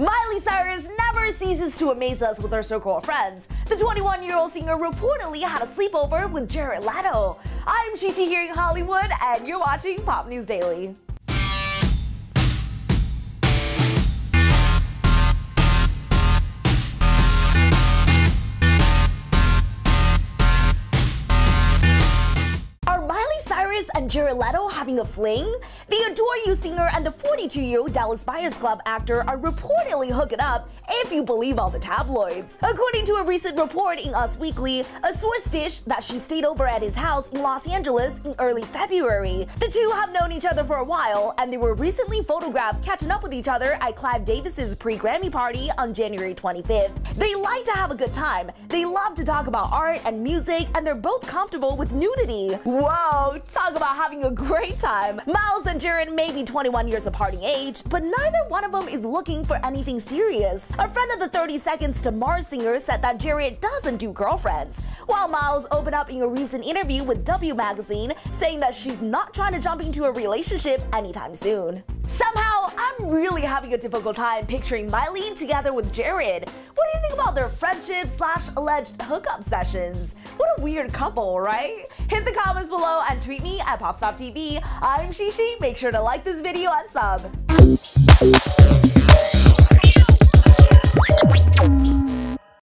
Miley Cyrus never ceases to amaze us with her circle of friends. The 21-year-old singer reportedly had a sleepover with Jared Leto. I'm XiXi Hollywood, and you're watching Pop News Daily. And Jared Leto having a fling? The Adore You singer and the 42-year-old Dallas Buyers Club actor are reportedly hooking up, if you believe all the tabloids. According to a recent report in Us Weekly, a source dished that she stayed over at his house in Los Angeles in early February. The two have known each other for a while, and they were recently photographed catching up with each other at Clive Davis's pre-Grammy party on January 25th. They like to have a good time, they love to talk about art and music, and they're both comfortable with nudity. Whoa, talk about having a great time. Miles and Jared may be 21 years of partying age, but neither one of them is looking for anything serious. A friend of the 30 Seconds to Mars singer said that Jared doesn't do girlfriends, while Miles opened up in a recent interview with W magazine saying that she's not trying to jump into a relationship anytime soon. Somehow, I'm really having a difficult time picturing Miley together with Jared. What do you think about their friendship/alleged hookup sessions? What a weird couple, right? Hit the comments below and tweet me at PopStop TV. I'm XiXi. Make sure to like this video and sub.